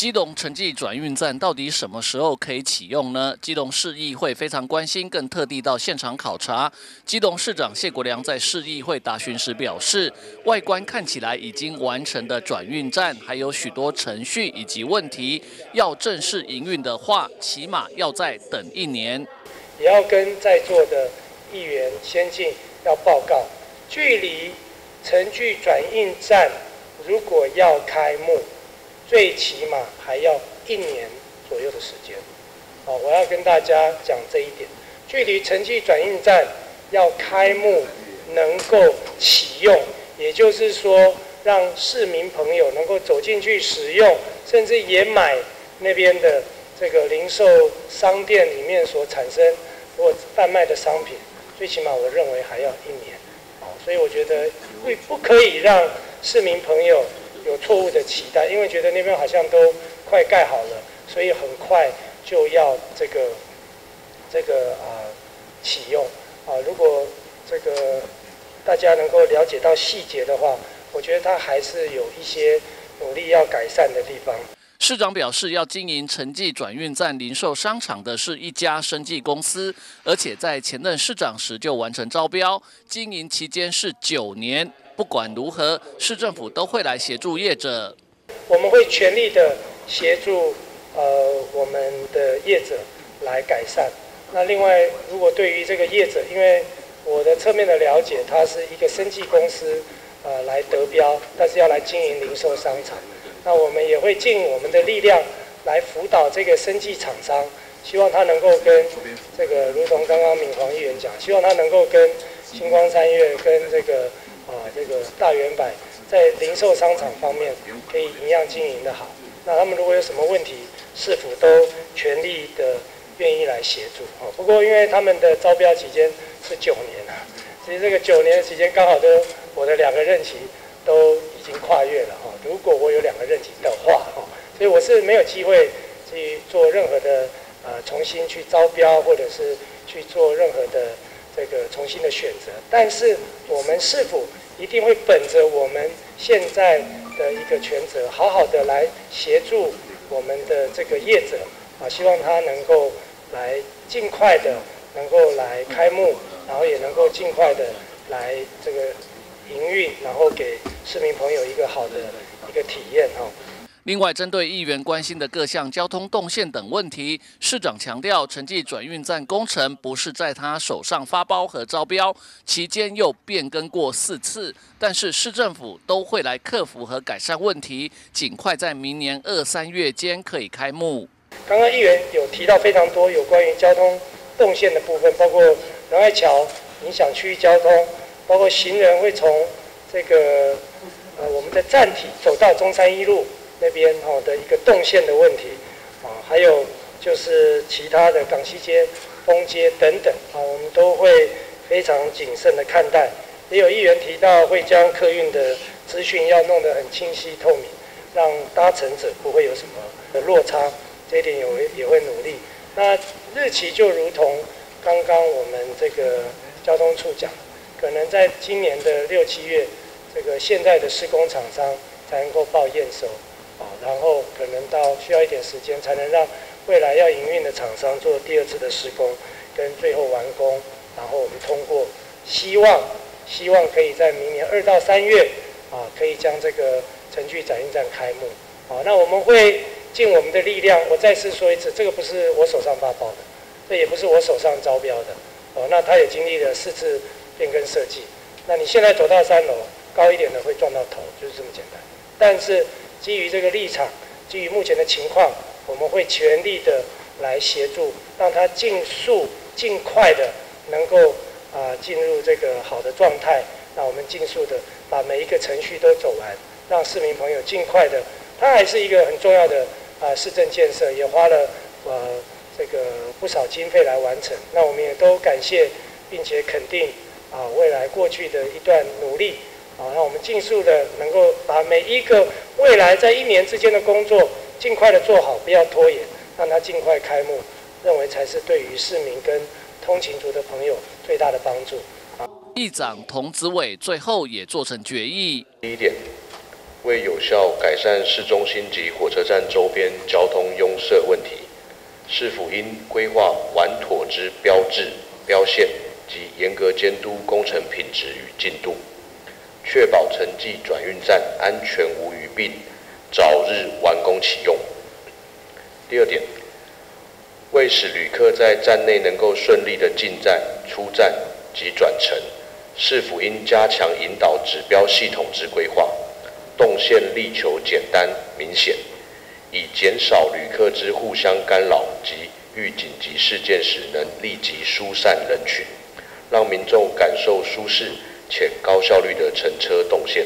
基隆城际转运站到底什么时候可以启用呢？基隆市议会非常关心，更特地到现场考察。基隆市长谢国樑在市议会答询时表示，外观看起来已经完成的转运站，还有许多程序以及问题，要正式营运的话，起码要再等1年。也要跟在座的议员先进要报告，距离城际转运站如果要开幕， 最起码还要1年左右的时间，好，我要跟大家讲这一点。距离城际转运站要开幕能够启用，也就是说，让市民朋友能够走进去使用，甚至也买那边的这个零售商店里面所产生或贩卖的商品，最起码我认为还要1年。好，所以我觉得不可以让市民朋友 有错误的期待，因为觉得那边好像都快盖好了，所以很快就要这个启用啊。如果这个大家能够了解到细节的话，我觉得它还是有一些努力要改善的地方。 市长表示，要经营城际转运站零售商场的是一家生技公司，而且在前任市长时就完成招标，经营期间是9年。不管如何，市政府都会来协助业者。我们会全力的协助我们的业者来改善。那另外，如果对于这个业者，因为我的侧面的了解，它是一个生技公司来得标，但是要来经营零售商场。 那我们也会尽我们的力量来辅导这个生技厂商，希望他能够跟这个，如同刚刚敏煌议员讲，希望他能够跟星光三越、跟这个大圆柏在零售商场方面可以一样经营的好。那他们如果有什么问题，是否都全力的愿意来协助？哦，不过因为他们的招标期间是9年啊，其实这个9年的时间刚好都我的2个任期 都已经跨越了哈，如果我有2个任期的话哈，所以我是没有机会去做任何的重新去招标，或者是去做任何的这个重新的选择。但是我们是否一定会本着我们现在的一个权责，好好的来协助我们的这个业者啊，希望他能够来尽快的能够来开幕，然后也能够尽快的来这个 营运，然后给市民朋友一个好的一个体验哦。另外，针对议员关心的各项交通动线等问题，市长强调，城际转运站工程不是在他手上发包和招标，期间又变更过4次，但是市政府都会来克服和改善问题，尽快在明年2、3月间可以开幕。刚刚议员有提到非常多有关于交通动线的部分，包括仁爱桥影响区域交通， 包括行人会从这个我们的站体走到中山一路那边哦的一个动线的问题啊，还有就是其他的港西街、丰街等等啊，我们都会非常谨慎的看待。也有议员提到会将客运的资讯要弄得很清晰透明，让搭乘者不会有什么的落差，这一点也会努力。那日期就如同刚刚我们这个交通处讲， 可能在今年的6、7月，这个现在的施工厂商才能够报验收，啊，然后可能到需要一点时间，才能让未来要营运的厂商做第2次的施工，跟最后完工，然后我们通过，希望可以在明年2到3月，啊，可以将这个城际转运站开幕，啊，那我们会尽我们的力量，我再次说一次，这个不是我手上发包的，这也不是我手上招标的，哦，那他也经历了4次 变更设计，那你现在走到3楼高一点的会撞到头，就是这么简单。但是基于这个立场，基于目前的情况，我们会全力的来协助，让它尽快的能够进入这个好的状态。那我们尽速的把每一个程序都走完，让市民朋友尽快的。它还是一个很重要的市政建设，也花了这个不少经费来完成。那我们也都感谢并且肯定 啊，未来过去的一段努力，啊，让我们尽速的能够把每一个未来在1年之间的工作尽快的做好，不要拖延，让它尽快开幕，认为才是对于市民跟通勤族的朋友最大的帮助。啊，议长童子伟最后也做成决议。第一点，为有效改善市中心及火车站周边交通拥塞问题，市府应规划完妥之标志、标线及严格监督工程品质与进度，确保城际转运站安全无虞，并早日完工启用。第二点，为使旅客在站内能够顺利的进站、出站及转乘，市府应加强引导指标系统之规划，动线力求简单明显，以减少旅客之互相干扰及遇紧急事件时能立即疏散人群，让民众感受舒适且高效率的乘车动线。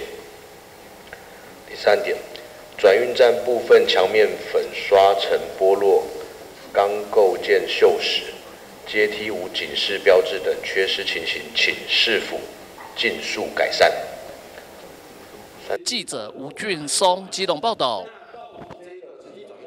第三点，转运站部分墙面粉刷成剥落、钢构件锈蚀、阶梯无警示标志等缺失情形，请市府尽速改善。记者吴俊松，基隆报道。